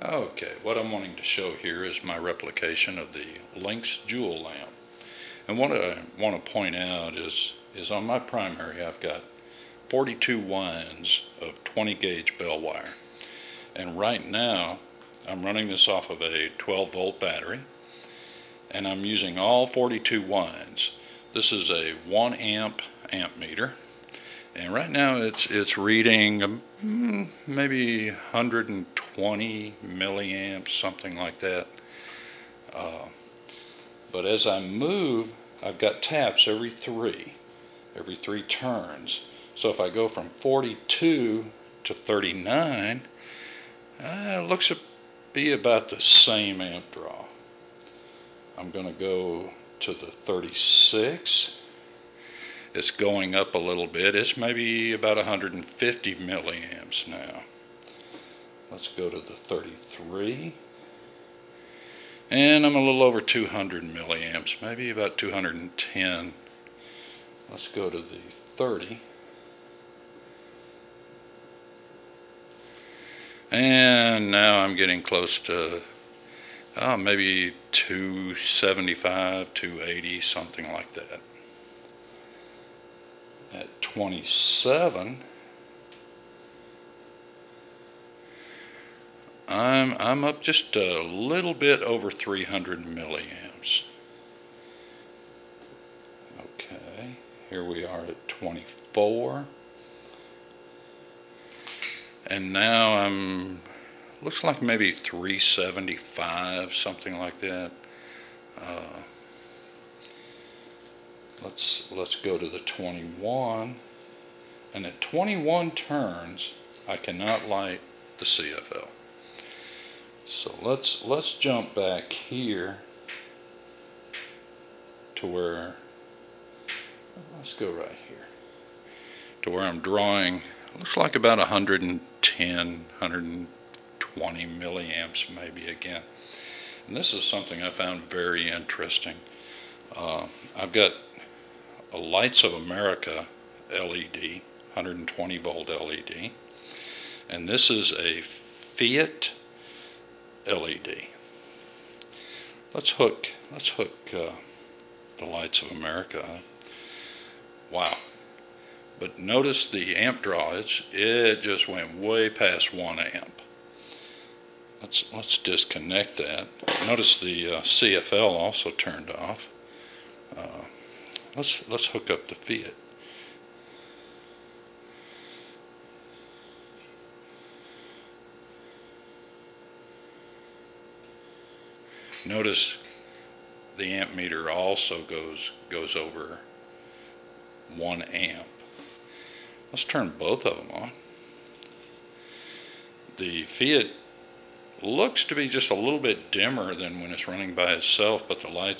Okay, what I'm wanting to show here is my replication of the Lynx Jewel Lamp. And what I want to point out is on my primary I've got 42 winds of 20 gauge bell wire. And right now I'm running this off of a 12 volt battery. And I'm using all 42 winds. This is a 1 amp amp meter. And right now it's reading maybe 120 milliamps, something like that. But as I move, I've got taps every three turns. So if I go from 42 to 39, it looks to be about the same amp draw. I'm going to go to the 36. It's going up a little bit. It's maybe about 150 milliamps now. Let's go to the 33. And I'm a little over 200 milliamps, maybe about 210. Let's go to the 30. And now I'm getting close to maybe 275, 280, something like that. At 27, I'm up just a little bit over 300 milliamps. Okay, here we are at 24, and now I'm looks like maybe 375, something like that. Let's go to the 21, and at 21 turns I cannot light the CFL. So let's jump back here to where, let's go right here to where I'm drawing, looks like about 110, 120 milliamps maybe again. And this is something I found very interesting. I've got a Lights of America LED, 120 volt LED, and this is a Fiat LED. Let's hook the Lights of America up. Wow! But notice the amp draw. It just went way past 1 amp. Let's disconnect that. Notice the CFL also turned off. Let's hook up the Fiat. Notice the amp meter also goes over 1 amp. Let's turn both of them on. The Fiat looks to be just a little bit dimmer than when it's running by itself, but the lights